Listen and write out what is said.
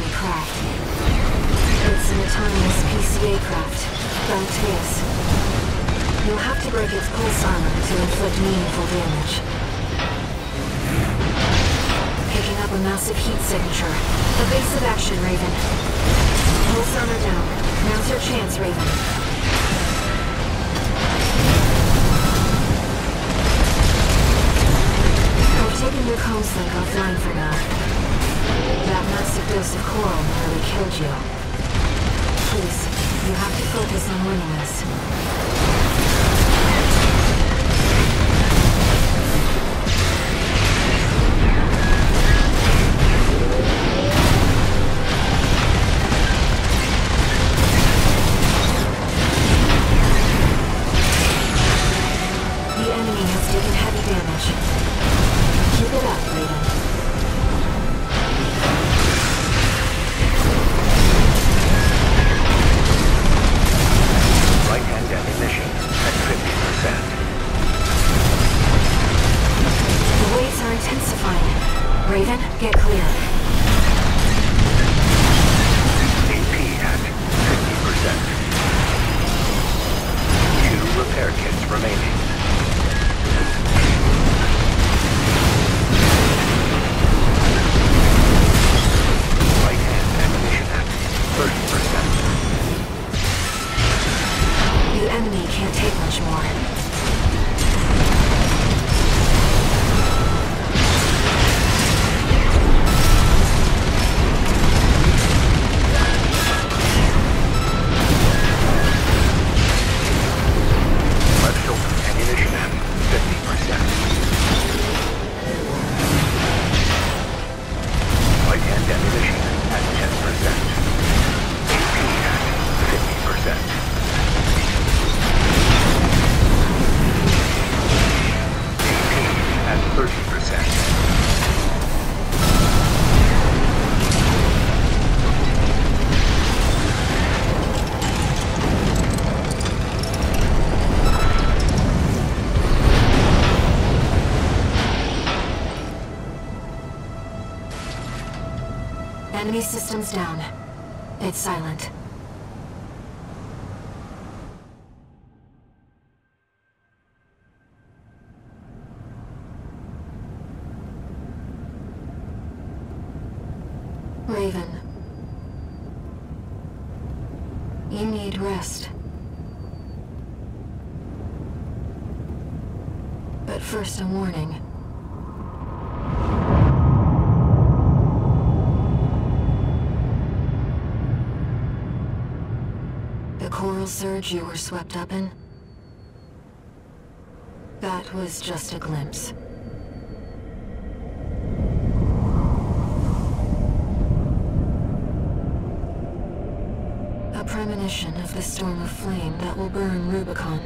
Raven craft. It's an autonomous PCA craft, ranked miss. You'll have to break its pulse armor to inflict meaningful damage. Picking up a massive heat signature. Evasive action, Raven. Pulse armor down. Now's your chance, Raven. Taking your comms link offline for now. That massive dose of coral nearly killed you. Please, you have to focus on winning this. The enemy has taken heavy damage. Keep it up, Raven. Enemy systems down. It's silent. Raven. You need rest. But first, a warning. The surge you were swept up in? That was just a glimpse. A premonition of the storm of flame that will burn Rubicon.